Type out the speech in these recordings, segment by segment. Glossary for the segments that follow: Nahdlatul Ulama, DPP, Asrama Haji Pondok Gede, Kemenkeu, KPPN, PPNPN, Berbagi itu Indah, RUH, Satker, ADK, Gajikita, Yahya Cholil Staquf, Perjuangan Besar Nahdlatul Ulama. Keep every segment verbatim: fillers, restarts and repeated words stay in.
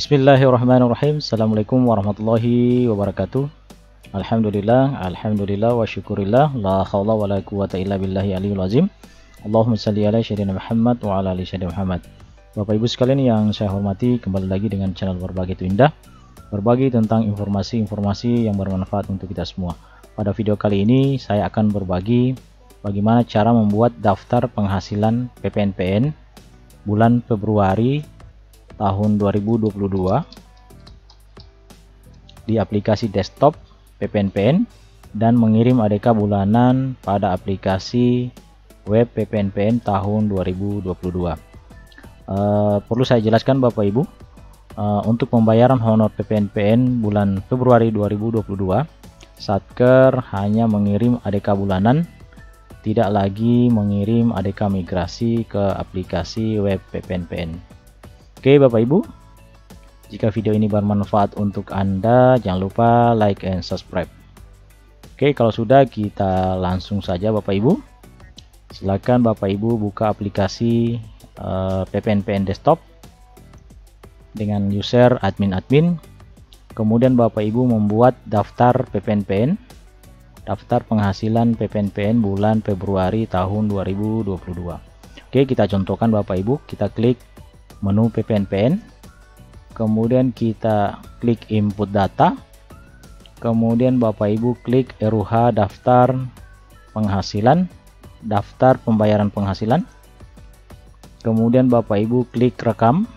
Bismillahirrahmanirrahim. Assalamualaikum warahmatullahi wabarakatuh. Alhamdulillah, alhamdulillah wa syukurillah. La khawla wa la quwata illa billahi aliyul azim. Allahumma salli ala sayyidina Muhammad wa ala ali sayyidina Muhammad. Bapak Ibu sekalian yang saya hormati, kembali lagi dengan channel Berbagi itu Indah. Berbagi tentang informasi-informasi yang bermanfaat untuk kita semua. Pada video kali ini saya akan berbagi bagaimana cara membuat daftar penghasilan P P N P N bulan Februari tahun dua ribu dua puluh dua di aplikasi desktop P P N P N dan mengirim A D K bulanan pada aplikasi web P P N P N tahun dua ribu dua puluh dua. Uh, perlu saya jelaskan Bapak Ibu, uh, untuk pembayaran honor P P N P N bulan Februari dua ribu dua puluh dua, Satker hanya mengirim A D K bulanan, tidak lagi mengirim A D K migrasi ke aplikasi web P P N P N. Oke Bapak Ibu, jika video ini bermanfaat untuk Anda, jangan lupa like and subscribe. Oke, kalau sudah kita langsung saja Bapak Ibu. Silakan Bapak Ibu buka aplikasi uh, P P N P N desktop dengan user admin-admin. Kemudian Bapak Ibu membuat daftar P P N P N, daftar penghasilan P P N P N bulan Februari tahun dua ribu dua puluh dua. Oke, kita contohkan Bapak Ibu, kita klik menu P P N P N, kemudian kita klik input data, kemudian Bapak Ibu klik R U H daftar penghasilan, daftar pembayaran penghasilan, kemudian Bapak Ibu klik rekam,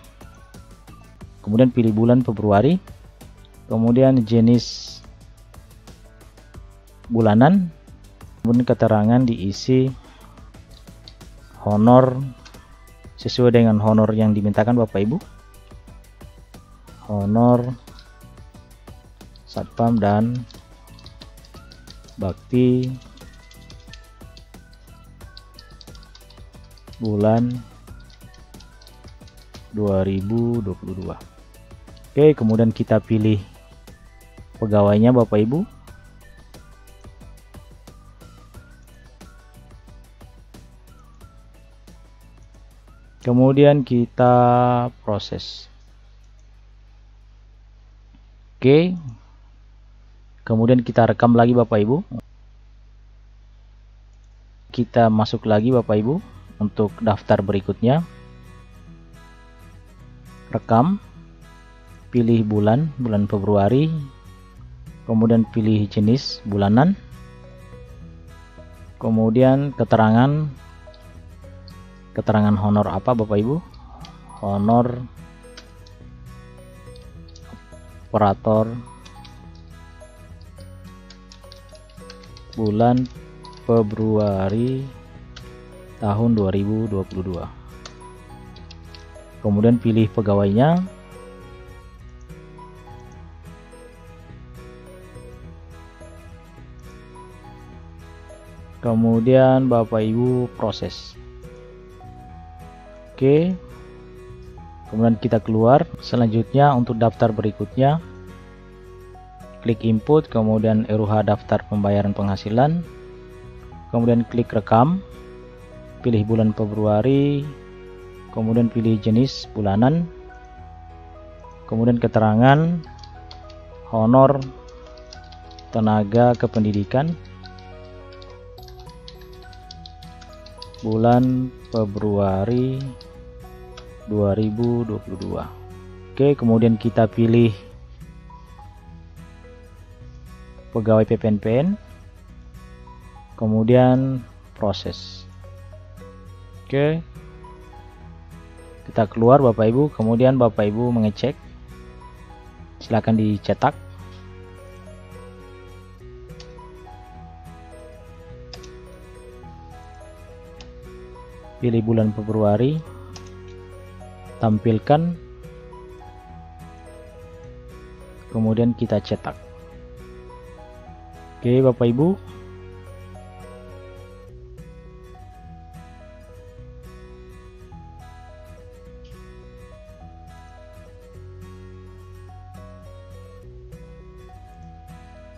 kemudian pilih bulan Februari, kemudian jenis bulanan, kemudian keterangan diisi honor sesuai dengan honor yang dimintakan Bapak Ibu, honor satpam dan bakti bulan dua ribu dua puluh dua. Oke, kemudian kita pilih pegawainya Bapak Ibu. Kemudian kita proses. Oke. Kemudian kita rekam lagi Bapak Ibu. Kita masuk lagi Bapak Ibu untuk daftar berikutnya. Rekam. Pilih bulan, bulan Februari. Kemudian pilih jenis bulanan. Kemudian keterangan keterangan honor apa Bapak Ibu, honor operator bulan Februari tahun dua ribu dua puluh dua, kemudian pilih pegawainya, kemudian Bapak Ibu proses. Oke, kemudian kita keluar. Selanjutnya untuk daftar berikutnya, klik input, kemudian R U H daftar pembayaran penghasilan, kemudian klik rekam, pilih bulan Februari, kemudian pilih jenis bulanan, kemudian keterangan honor tenaga kependidikan bulan Februari dua ribu dua puluh dua. Oke, kemudian kita pilih pegawai P P N P N, kemudian proses. Oke, kita keluar Bapak Ibu, kemudian Bapak Ibu mengecek, silakan dicetak. Pilih bulan Februari, tampilkan, kemudian kita cetak. Oke Bapak Ibu,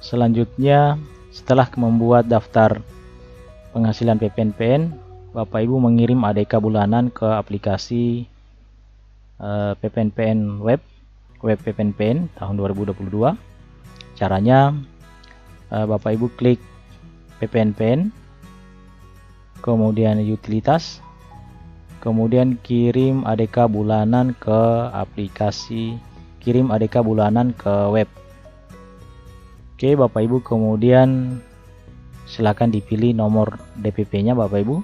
selanjutnya setelah membuat daftar penghasilan P P N P N, Bapak Ibu mengirim A D K bulanan ke aplikasi uh, P P N P N web web P P N P N tahun dua ribu dua puluh dua. Caranya Bapak Ibu klik P P N P N, kemudian utilitas, kemudian kirim A D K bulanan ke aplikasi, kirim A D K bulanan ke web. Oke Bapak Ibu, kemudian silahkan dipilih nomor D P P-nya Bapak Ibu.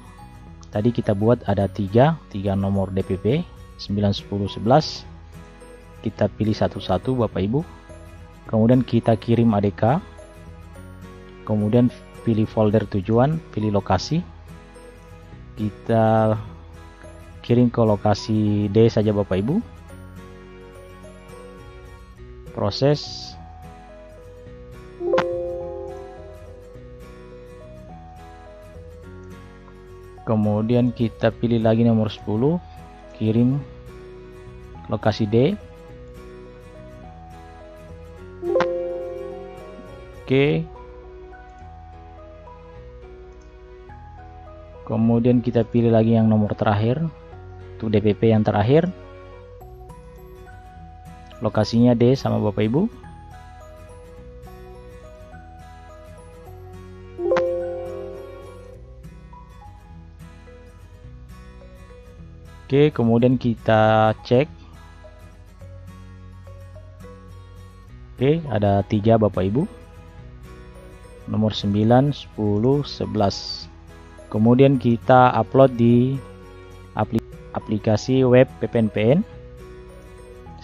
Tadi kita buat ada tiga, tiga nomor D P P, sembilan, sepuluh, sebelas. Kita pilih satu-satu Bapak Ibu. Kemudian kita kirim A D K. Kemudian pilih folder tujuan, pilih lokasi. Kita kirim ke lokasi D saja Bapak Ibu. Proses. Kemudian kita pilih lagi nomor sepuluh, kirim lokasi D. Oke. Kemudian kita pilih lagi yang nomor terakhir, itu D P P yang terakhir. Lokasinya D sama Bapak Ibu. Oke, kemudian kita cek. Oke, ada tiga Bapak Ibu. Nomor sembilan, sepuluh, sebelas. Kemudian kita upload di aplikasi web P P N P N.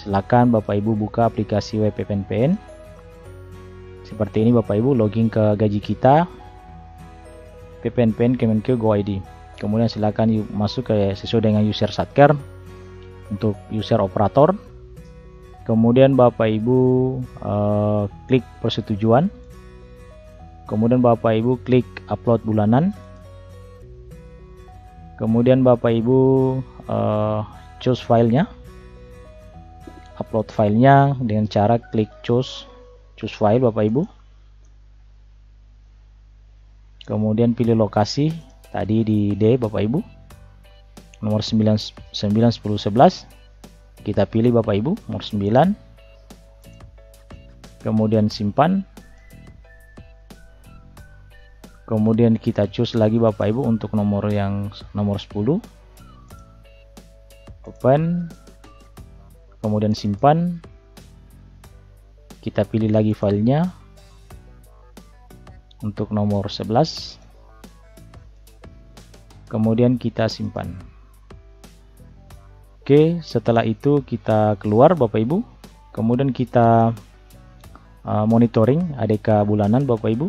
Silakan Bapak Ibu buka aplikasi web P P N P N. Seperti ini Bapak Ibu, login ke Gajikita, P P N P N Kemenkeu Go I D. Kemudian silakan masuk ke sesuai dengan user satker untuk user operator. Kemudian Bapak Ibu eh, klik persetujuan. Kemudian Bapak Ibu klik upload bulanan. Kemudian Bapak Ibu eh, choose filenya, upload filenya dengan cara klik choose choose file Bapak Ibu. Kemudian pilih lokasi. Tadi di D Bapak Ibu, nomor sembilan, sembilan, sepuluh, sebelas. Kita pilih Bapak Ibu, nomor sembilan. Kemudian simpan. Kemudian kita choose lagi Bapak Ibu untuk nomor yang nomor sepuluh. Open. Kemudian simpan. Kita pilih lagi filenya untuk nomor sebelas. Kemudian kita simpan. Oke, setelah itu kita keluar Bapak Ibu. Kemudian kita uh, monitoring A D K bulanan Bapak Ibu.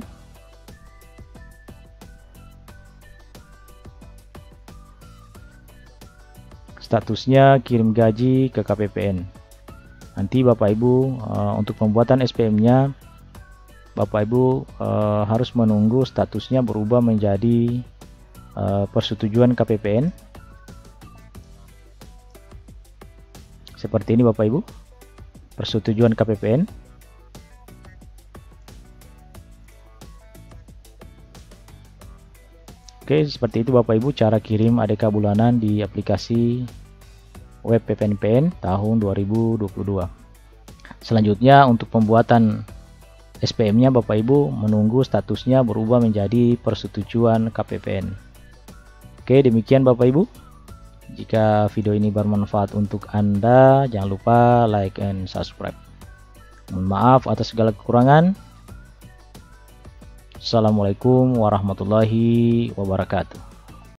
Statusnya kirim gaji ke K P P N. Nanti Bapak Ibu uh, untuk pembuatan S P M-nya Bapak Ibu uh, harus menunggu statusnya berubah menjadi persetujuan K P P N. Seperti ini Bapak Ibu, persetujuan K P P N. Oke, seperti itu Bapak Ibu cara kirim A D K bulanan di aplikasi web P P N P N tahun dua ribu dua puluh dua. Selanjutnya untuk pembuatan S P M-nya Bapak Ibu menunggu statusnya berubah menjadi persetujuan K P P N. Oke, demikian Bapak Ibu. Jika video ini bermanfaat untuk Anda, jangan lupa like and subscribe. Mohon maaf atas segala kekurangan. Assalamualaikum warahmatullahi wabarakatuh.